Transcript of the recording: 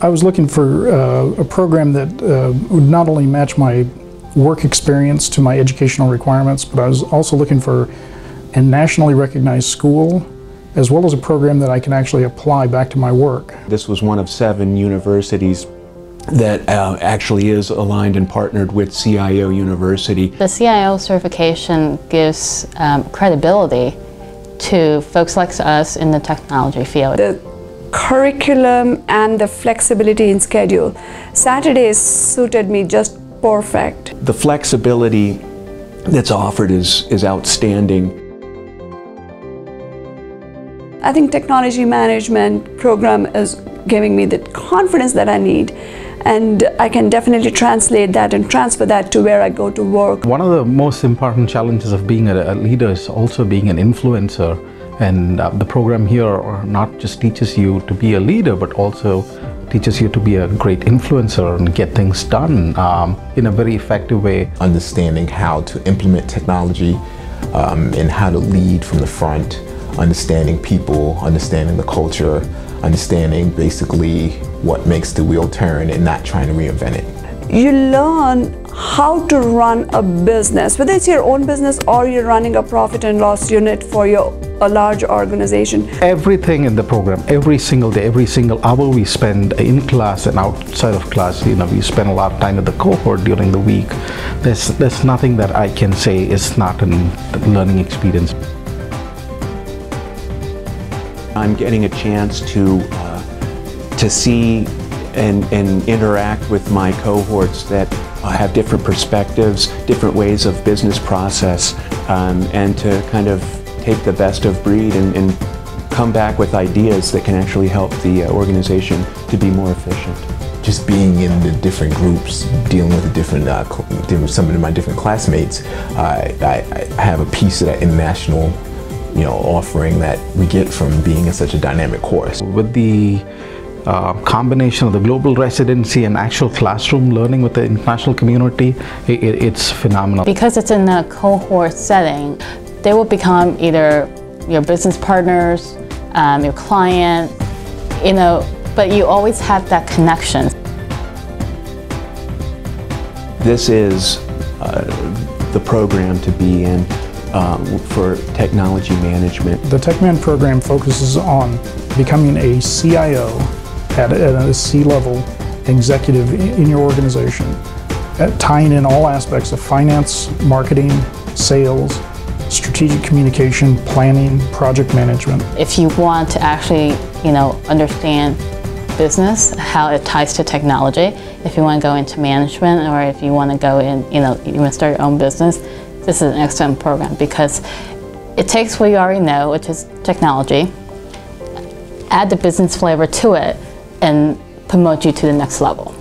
I was looking for a program that would not only match my work experience to my educational requirements, but I was also looking for a nationally recognized school, as well as a program that I can actually apply back to my work. This was one of 7 universities that actually is aligned and partnered with CIO University. The CIO certification gives credibility to folks like us in the technology field. The curriculum and the flexibility in schedule. Saturdays suited me just perfect. The flexibility that's offered is outstanding. I think technology management program is giving me the confidence that I need, and I can definitely translate that and transfer that to where I go to work. One of the most important challenges of being a leader is also being an influencer, and the program here not just teaches you to be a leader, but also teaches you to be a great influencer and get things done in a very effective way. Understanding how to implement technology and how to lead from the front, understanding people, understanding the culture, understanding basically what makes the wheel turn and not trying to reinvent it. You learn how to run a business, whether it's your own business or you're running a profit and loss unit for a large organization. Everything in the program, every single day, every single hour we spend in class and outside of class, we spend a lot of time with the cohort during the week. There's nothing that I can say is not a learning experience. I'm getting a chance to see and interact with my cohorts that have different perspectives, different ways of business process, and to kind of take the best of breed and come back with ideas that can actually help the organization to be more efficient. Just being in the different groups, dealing with the different, some of my different classmates, I have a piece of that international offering that we get from being in such a dynamic course. With the combination of the global residency and actual classroom learning with the international community, it's phenomenal. Because it's in a cohort setting, they will become either your business partners, your client, but you always have that connection. This is the program to be in. For technology management. The TechMan program focuses on becoming a CIO at a C-level executive in your organization, tying in all aspects of finance, marketing, sales, strategic communication, planning, project management. If you want to actually, understand business, how it ties to technology, if you want to go into management, or if you want to go in, you want to start your own business, this is an excellent program because it takes what you already know, which is technology, add the business flavor to it, and promote you to the next level.